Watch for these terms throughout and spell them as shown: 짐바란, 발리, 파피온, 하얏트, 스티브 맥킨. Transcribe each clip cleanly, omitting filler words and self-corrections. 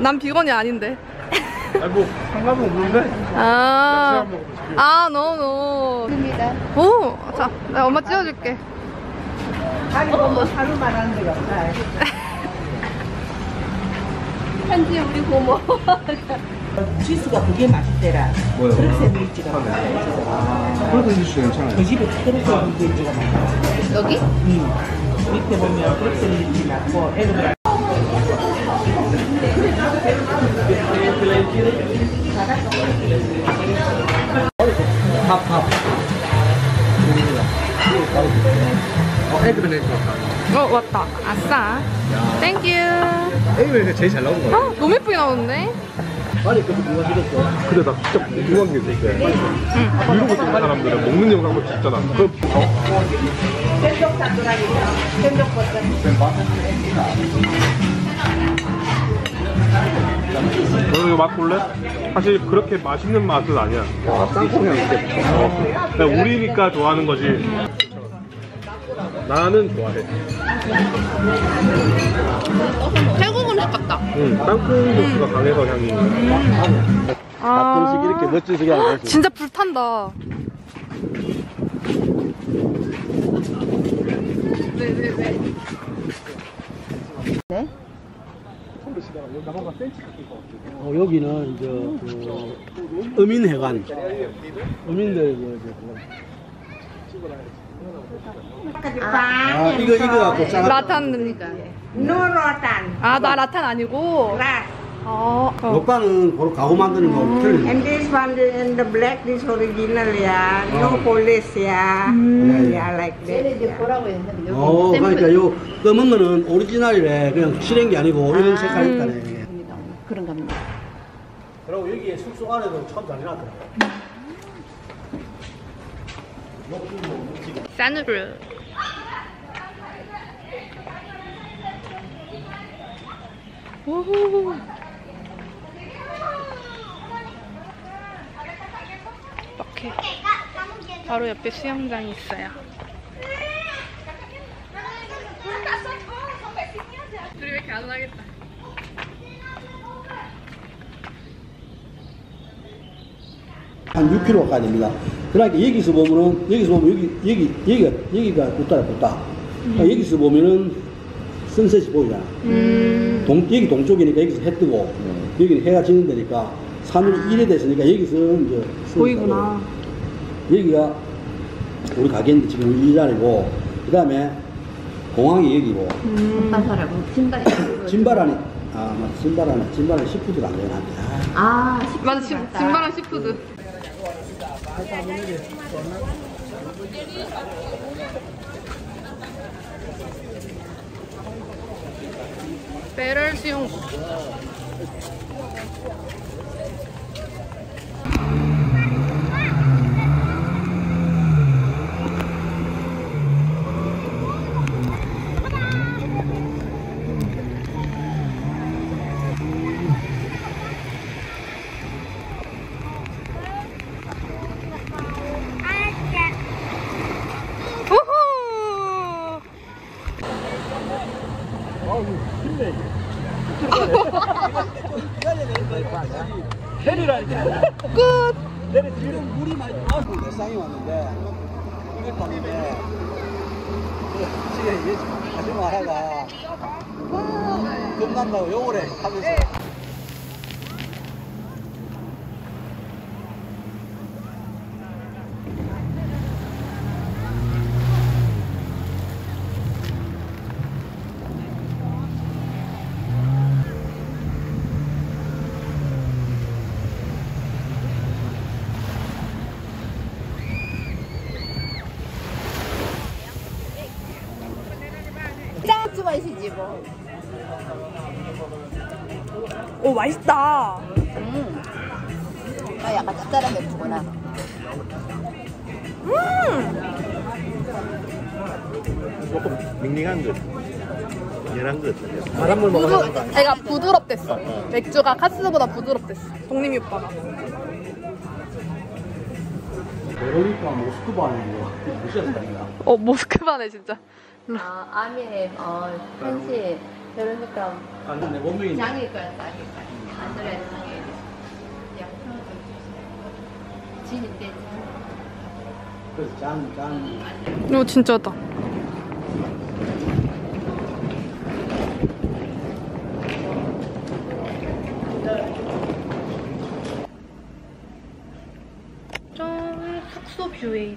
난 비건이 아닌데. 아니 뭐 상관은 없는데. 아 노노. 됩니다. 오, 자, 나 엄마 찍어줄게. 아니 뭐 다루 말하는 적이 없다. 현지 우리 고모. 스위스가 그게 맛있대라. 뭐요? 트럭새 물지가 맛있어. 트럭새 물지 괜찮아요. 그 집에 트럭새 물지가 맛있어. 여기? 응. 밑에 보면 트럭새 물지 맛있고 애들. 밥. 에그베네이트 왔다. 왔다. 아싸. 땡큐. 에그베네이트 제일 잘 나온 거야. 너무 예쁘게 나오는데? 아니 그래도 누가 찍었어. 근데 나 진짜 궁금한 게 있어. 이런 거 찍는 사람들은 먹는 영상 뭐 진짜 나. 그럼 너는 이거 맛볼래? 사실 그렇게 맛있는 맛은 아니야. 와, 쌍콩향이 있겠지. 그냥 우리니까 좋아하는 거지. 나는 좋아해. 태국 음식 같다. 응, 땅콩 육수가 강해서 향이. 나쁜 음식 이렇게 멋진 소리 하는 거지. 진짜 불탄다. 네? 여기는 이제 그 어민회관. 어민들 이거 갖고 짜가. 라탄이니까. 노로탄. 아, 나 라탄 아니고. 먹방은 바로 가구 만드는 거 틀리지. And this one in the black, this original, yeah. No polish, yeah. Yeah, like that. 어, 그러니까 요 검은 거는 오리지널이래. 그냥 칠한 게 아니고 이런 색깔이 있다네. 그런가 합니다. 그리고 여기에 숙소 안에도 참 잘 해놨더라고요. 산으로. 오호. 이렇게 바로 옆에 수영장이 있어요. 둘이 왜 이렇게 안 나겠다. 한 6km가 됩니다. 그러니까 여기서 보면 여기가 붓다. 그러니까 여기서 보면은 선셋이 보이잖아. 여기 동쪽이니까 여기서 해 뜨고 여기는 해가 지는 데니까 3일 1에 됐으니까 여기서 이제 보이구나. 여기가 우리 가게인데 지금 이 자리고 그 다음에 공항이 여기고. 어떤 사람은 짐바란이. 아 맞아 짐바란 시푸드가 안 되나? 아 맞아 짐바란 시푸드. 배럴 수용. 끝! 지금 물이 많이 나왔고 내상이 왔는데 이거 봤는데 지금 얘 가지 말아라 겁난다고 욕을 해 하면서 오 맛있다. 약간 짭짤한 맥주구나. 조금 밍밍한 듯, 연한 듯. 바람물 먹으면 애가 부드럽댔어. 맥주가 카스보다 부드럽댔어. 동림이 오빠가. 베로니카 모스크바네. 모스크바네 진짜. 아, 아니에요. 편지. 그러니까. 안 되네, 원빈이. 장일 거야, 장일 거야. 안 그래, 장일. 양평도 주시네. 진입대. 그래서 짠. 이거 진짜다. 짠, 숙소 뷰에.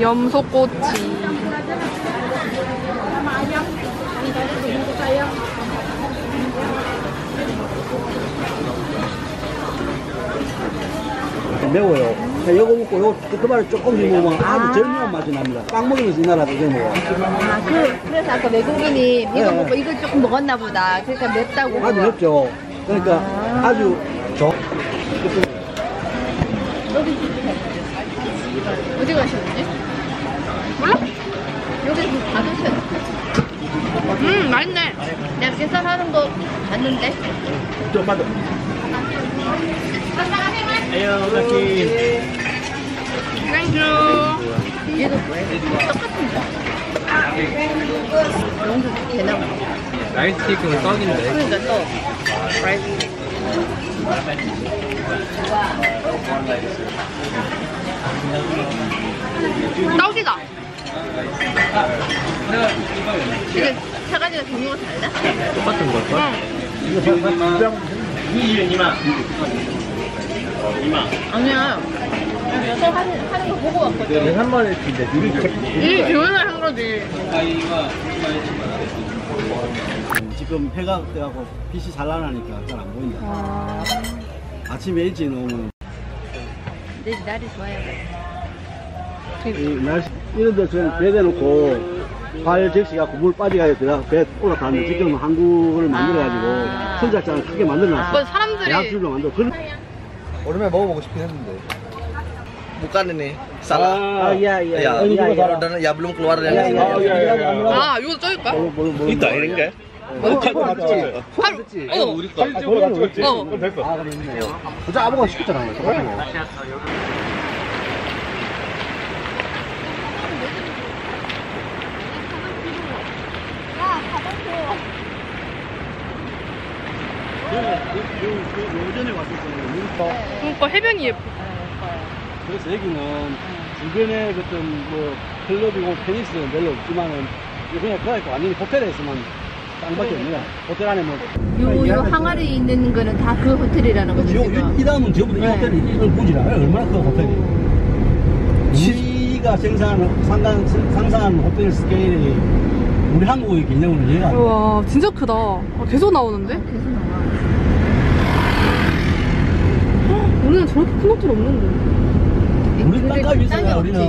염소꼬치. 매워요. 이거 먹고 이거 그말에 조금씩 먹으면 아주 절묘한 맛이 납니다. 빵 먹으면서 이 나라도 이거 먹어. 아, 그래서 아까 외국인이 이거 네. 먹고 이거 조금 먹었나 보다. 그러니까 맵다고. 아주 맵죠. 그러니까 아주 좋. 어디 가시는지? 몰라? 여기 가보세요. 맛있네. 내가 계산하는 거 봤는데. 좀 받아. 에요, 럭키. 땡큐. 얘도 똑같은데? 영도 되나 봐. 라이스 케이크는 떡인데. 그러니까 떡. 라이스. 떡이다. 이게 세 가지가 종류가 달라? 똑같은 걸걸? 응. 아니야. 여섯 하는 거 보고 왔거든. 한 마리 했는데 이게 교환을 한 거지. 지금 해가 돼갖고 빛이 잘 나니까 잘 안 보인다. 아... 아침에 일찍 오면 내일 날이 좋아요. 날씨 이런 데 저는 배 대놓고 과일 적시갖고 물 빠지게 들어가서 배 올라타는데 네. 지금 한국을 만들어가지고 선착장을 크게 만들어놨어. 대학줄로 만들어. 오랜만에 먹어보고 싶긴 했는데 못 가네. Salah. Oh iya iya. Ya, ya belum keluar dari sini. Ah, 이거 저일까? 이따 이럴까? 맞지? 이거 우리 거. 그럼 됐어. 아, 그럼 있네요. 진짜 아무거나 시켰잖아. 예전에 왔었잖아요. 그러니까 해변이 예쁘고. 그래서 여기는 주변에 어떤 뭐 클럽이고 테니스는 별로 없지만은 그냥 그러니까 완전히 호텔에서만 땅밖에 없네요. 호텔 안에 뭐 요 항아리 있는 거는 다 그 호텔이라는 거죠. 이 다음은 저보다 이 호텔이 이걸 보지라 얼마나 큰 호텔이. 시가 상상한 호텔 스케일이 우리 한국의 개념으로 얘가. 와 진짜 크다. 계속 나오는데? 계속 나와. 우리는 저렇게 큰 호텔 없는데. 우리 땅값이 있어요, 우리는.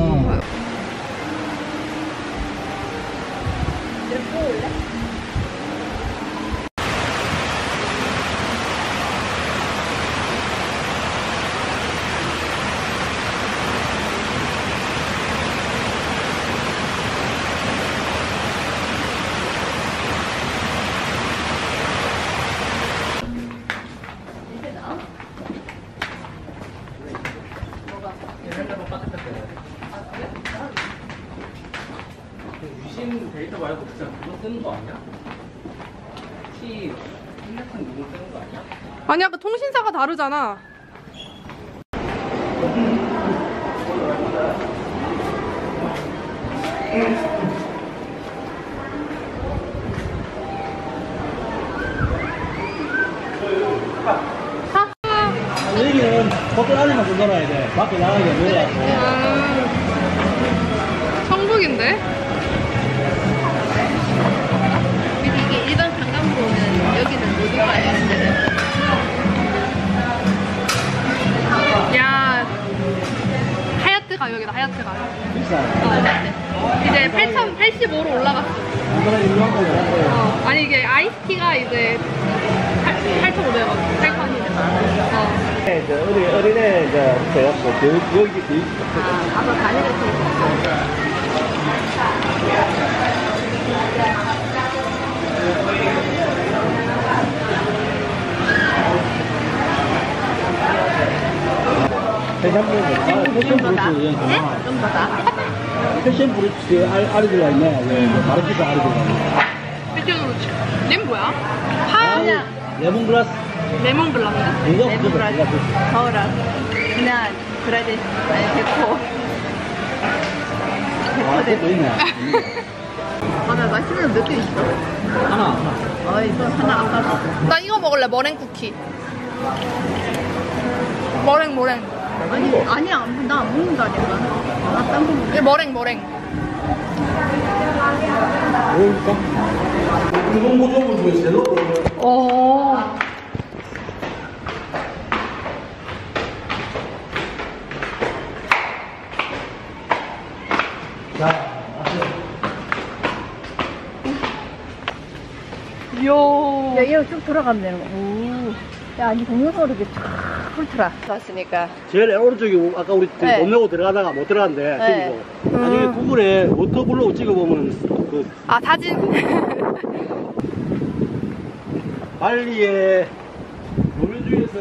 아니야, 그 통신사가 다르잖아. 하. 여기는 호텔 안에만 좀 놀아야 돼. 밖에 나가게 놀아야지. 천국인데? 이게 일반 강남도는 여기는 못 놀아야 되는데. 야, 하얏트 가요, 여기다 하얏트 가요. 비싸. 이제 8,085로 올라갔어. 아니 이게 아이스티가 이제 8,500원, 8,000원이잖아. 어린애 이제 없어요. 여기 비. 아마 다니는 패션 브루츠 알이 들어가 있네. 바르키스 알이 들어가 있네. 패션 브루츠. 님 뭐야? 파냐? 레몬그라스. 레몬블라스? 레몬블라스. 더라. 그냥 그라데 아니 데코. 데코 있네. 아나 맛있는 몇 개 있어? 하나. 아 이거 하나 안 가져. 나 이거 먹을래. 머랭 쿠키. 머랭. 아니 아니야 나 안 먹는다니까. 나 딴 거 먹어. 머랭. 뭘까? 그건 뭐 좋으세요? 어. 야, 얘로 쭉 돌아가면 되는 거야. 오. 야, 아니, 동영상으로 이렇게 쭉 훑더라. 좋았으니까. 제일 오른쪽이 아까 우리 돈 네. 내고 들어가다가 못 들어갔는데, 네. 찍이고. 나중에 구글에 워터블로우 찍어보면 그. 아, 사진? 발리에 노면주에서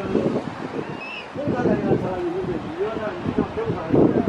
혼자 다니는 사람이 있는데, 유연한 인상 배우고 다니는데,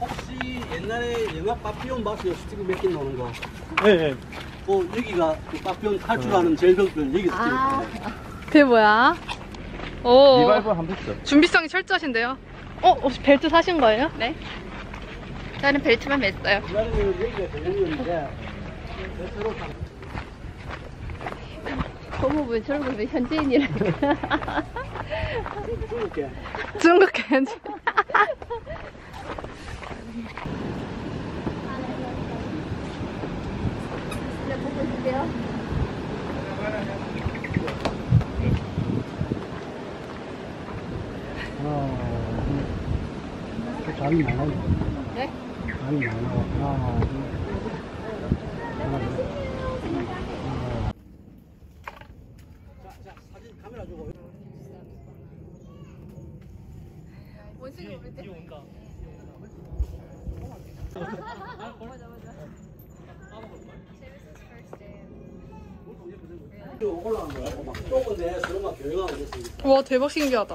혹시 옛날에 영화 파피온 봤어요? 스티브 맥킨 나오는 거. 네. 여기가 그 파피온 탈출하는 제일 덕분 여기서 찍었어요. 그게 뭐야? 오. 리바이벌 한번 써. 준비성이 철저하신데요? 혹시 벨트 사신 거예요? 네. 저는 벨트만 맸어요. 고모부 저러고 현지인이라니까. 중국계 현지인. 보고 있을게요. 잠이 안 오네. 네? 잠이 안 오네. 자, 사진 카메라 주고. 원숭이 올 때. 온다. 맞아. 와 대박 신기하다.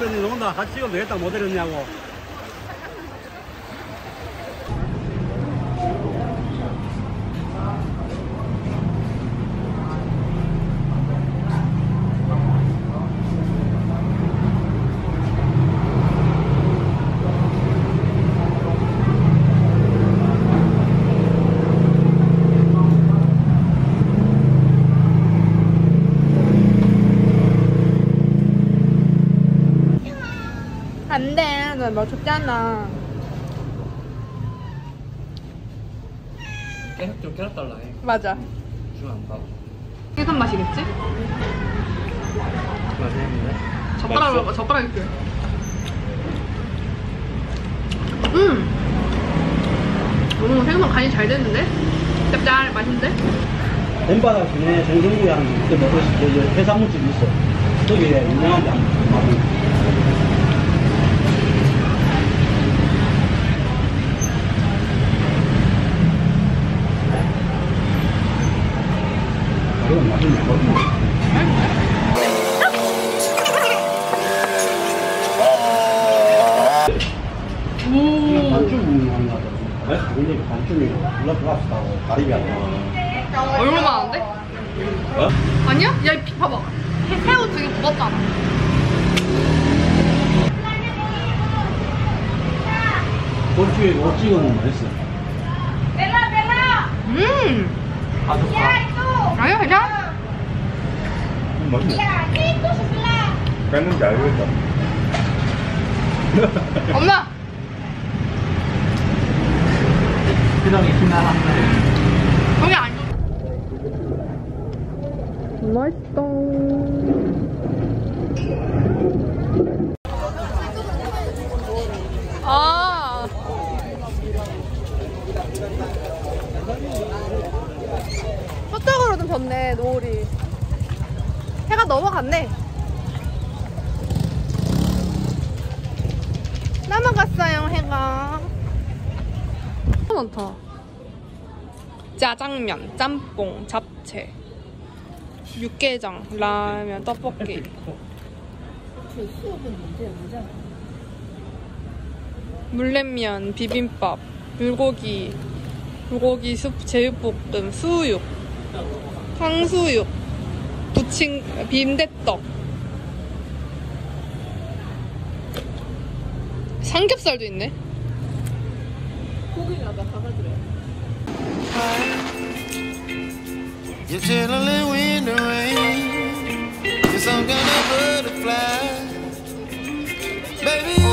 짐바란이 논다 같이 찍으면 되겠다 못 들었냐고. 안돼, 너 멋졌잖아. 계속 좀 깨달라 해. 맞아. 주면 안 봐. 깨끗한 맛이겠지? 맛있는데? 젓가락으로 먹어, 젓가락 있게. 오, 생선 간이 잘 됐는데? 짭짤, 맛있는데? 덴바다 중에 정경구에 한 그때 먹고 싶고 이제 해산물집이 있어. 거기에 유명한 데 한 가보고. 그건 맛있는 거거든요. 오, 반쯤 한다. 네? 우리 반쯤이요. 블라스타고 가리비안. 얼마 많은데? 어? 아니야? 야, 이 봐봐. 새우 되게 부었잖아. 꼴찌에 못 찍으면 맛있어. 벨라, 벨라! 아, 좋다. 아니야, 괜찮아. 맛있네. 깠는지 알겠다. 엄마! 표정이 신나한다. 형이 안 줘. 맛있다. 아. 서쪽으로 좀 졌네, 노을이. 해가 넘어갔네. 넘어갔어요, 해가. 너무 많다. 짜장면, 짬뽕, 잡채, 육개장, 라면, 떡볶이. 물냉면, 비빔밥, 불고기 제육볶음, 수육, 탕수육, 빈대떡, 삼겹살도 있네. 고기는 아까 사가지래.